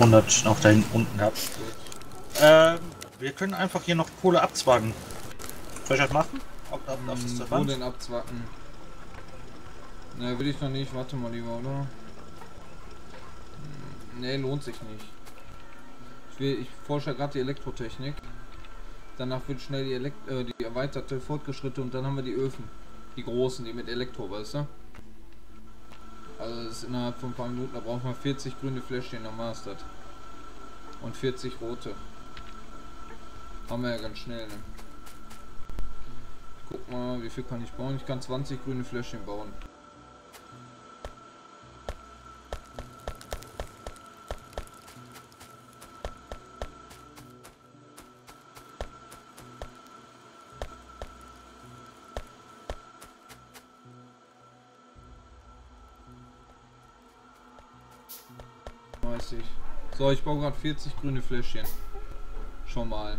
100 noch da unten habe. Wir können einfach hier noch Kohle abzwacken. Soll ich das machen? Auf das zur Wand? Wo denn abzwacken? Na, will ich noch nicht. Warte mal lieber, oder? Ne, lohnt sich nicht. Ich forsche gerade die Elektrotechnik. Danach wird schnell die erweiterte, fortgeschrittene und dann haben wir die Öfen. Die großen, die mit Elektro, weißt du? Also das ist innerhalb von ein paar Minuten, da braucht man 40 grüne Fläschchen in der Master. Und 40 rote. Haben wir ja ganz schnell, ne? Guck mal, wie viel kann ich bauen? Ich kann 20 grüne Fläschchen bauen. So, ich baue gerade 40 grüne Fläschchen. Schon mal.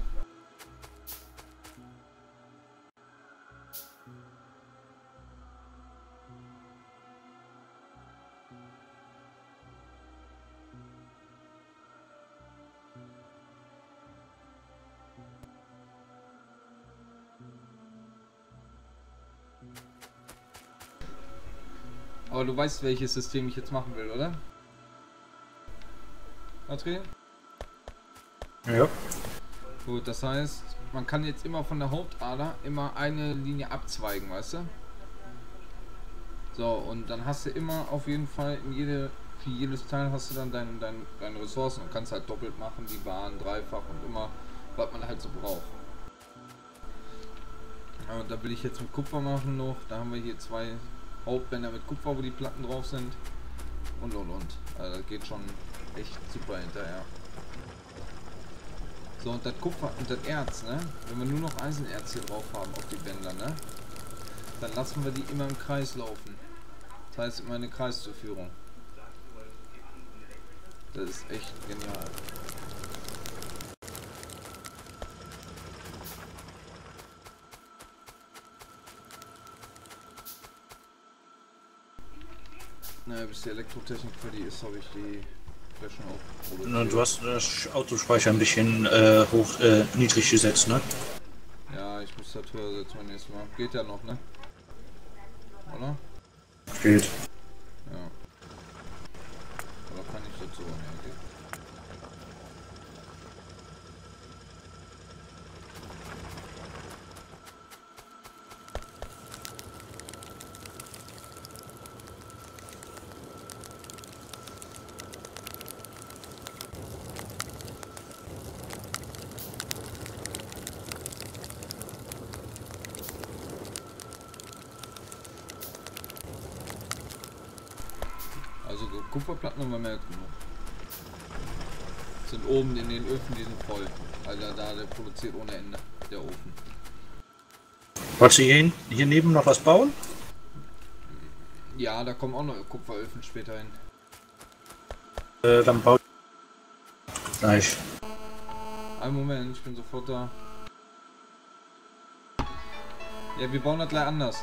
Aber du weißt, welches System ich jetzt machen will, oder? Adrian? Ja. Gut, das heißt, man kann jetzt immer von der Hauptader immer eine Linie abzweigen, weißt du? So, und dann hast du immer auf jeden Fall für jedes Teil hast du dann deine Ressourcen und kannst halt doppelt machen, die Bahn, dreifach und immer, was man halt so braucht. Und da will ich jetzt mit Kupfer machen noch, da haben wir hier zwei Hauptbänder mit Kupfer, wo die Platten drauf sind und. Also das geht schon echt super hinterher. So, und das Kupfer und das Erz, ne? Wenn wir nur noch Eisenerz hier drauf haben auf die Bänder, ne? Dann lassen wir die immer im Kreis laufen. Das heißt immer eine Kreiszuführung. Das ist echt genial. Naja, bis die Elektrotechnik für die ist, habe ich die Fläschchen auch produziert. Na, du hast das Autospeicher ein bisschen niedrig gesetzt, ne? Ja, ich muss das höher setzen beim nächsten Mal. Geht ja noch, ne? Oder? Geht. Ja. Oder kann ich das so? Ne, geht. Also Kupferplatten haben wir mehr genug. Sind oben in den Öfen, die sind voll. Alter, der produziert ohne Ende, der Ofen. Wolltest du hier neben noch was bauen? Ja, da kommen auch noch Kupferöfen später hin. Dann baut gleich. Einen Moment, ich bin sofort da. Ja, wir bauen das gleich anders.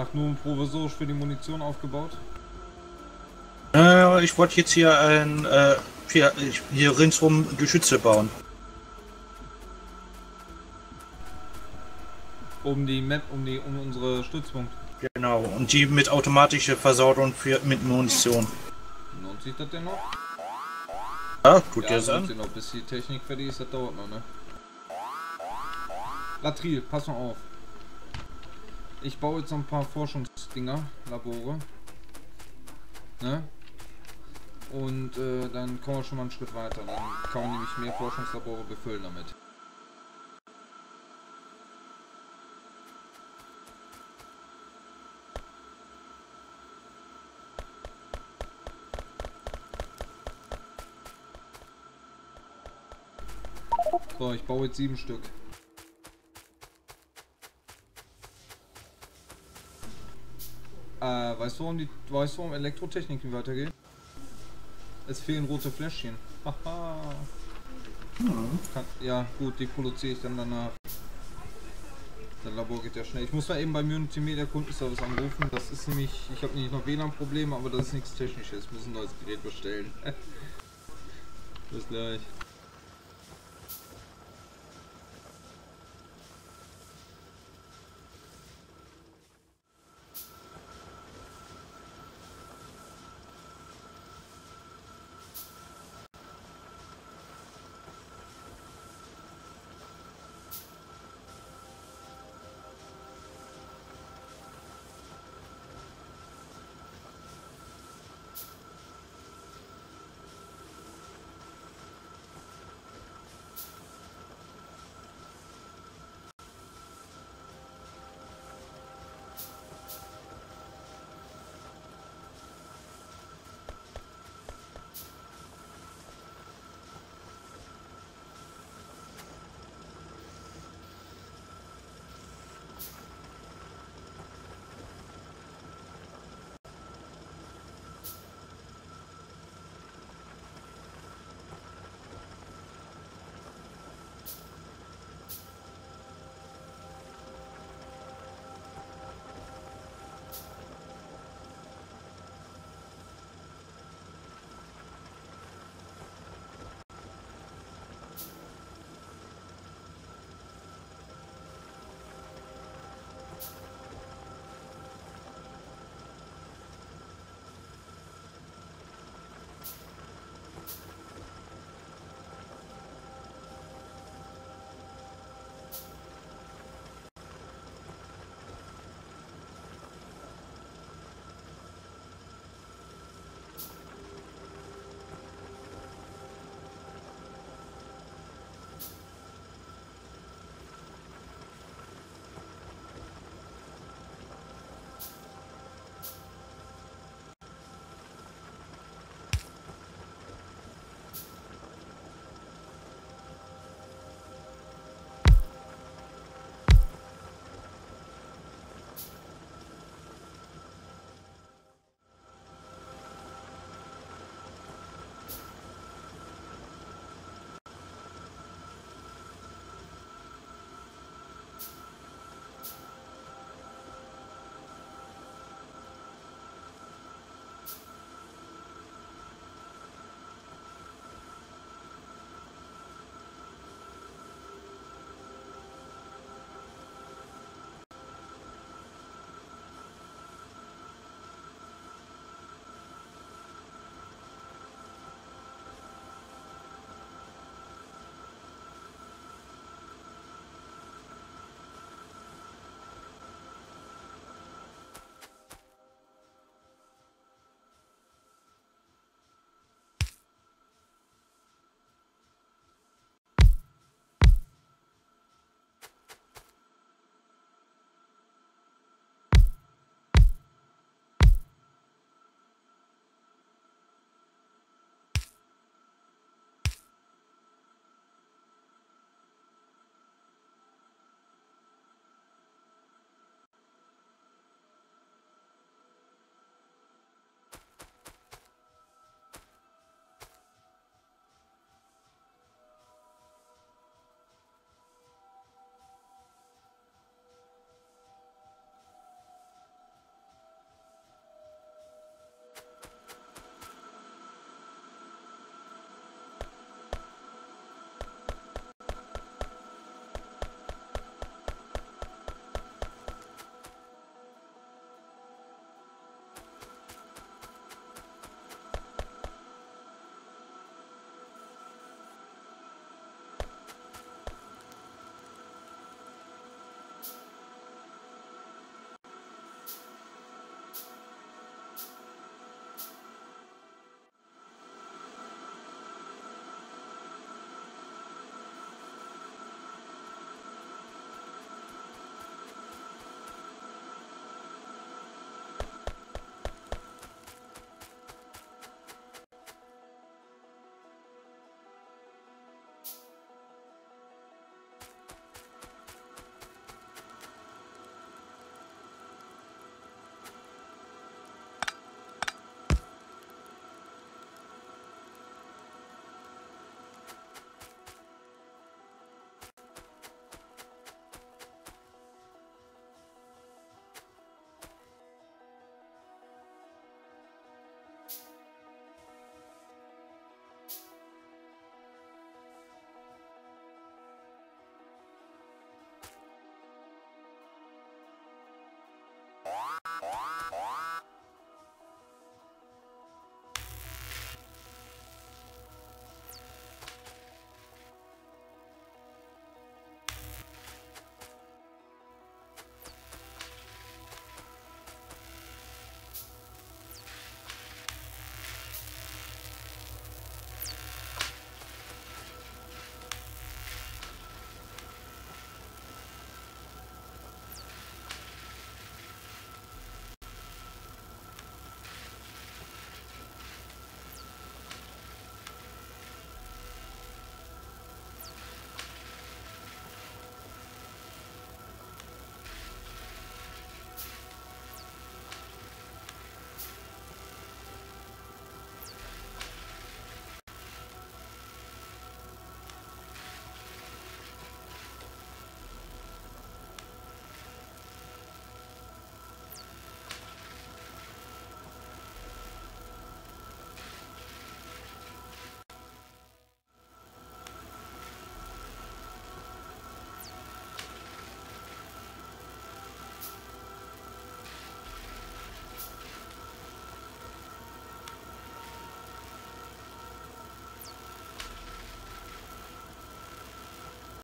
Ach, nur provisorisch für die Munition aufgebaut? Ich wollte jetzt hier ein hier ringsrum Geschütze bauen. Um die Map, um unsere Stützpunkt. Genau, und die mit automatischer Versauerung mit Munition. Lohnt sich das denn noch? Ja, tut ja Sinn. Bis die Technik fertig ist, das dauert noch, ne? Latril, pass mal auf. Ich baue jetzt noch ein paar Forschungsdinger, Labore. Ne? Und dann kommen wir schon mal einen Schritt weiter. Dann kann man nämlich mehr Forschungslabore befüllen damit. So, ich baue jetzt 7 Stück. Weißt du, warum Elektrotechnik nicht weitergeht? Es fehlen rote Fläschchen. Haha. Ja gut, die produziere ich dann danach. Das Labor geht ja schnell. Ich muss mal eben bei Unity Media Kundenservice anrufen. Das ist nämlich, ich habe nicht noch WLAN-Probleme, aber das ist nichts Technisches. Ich muss ein neues Gerät bestellen. Bis gleich.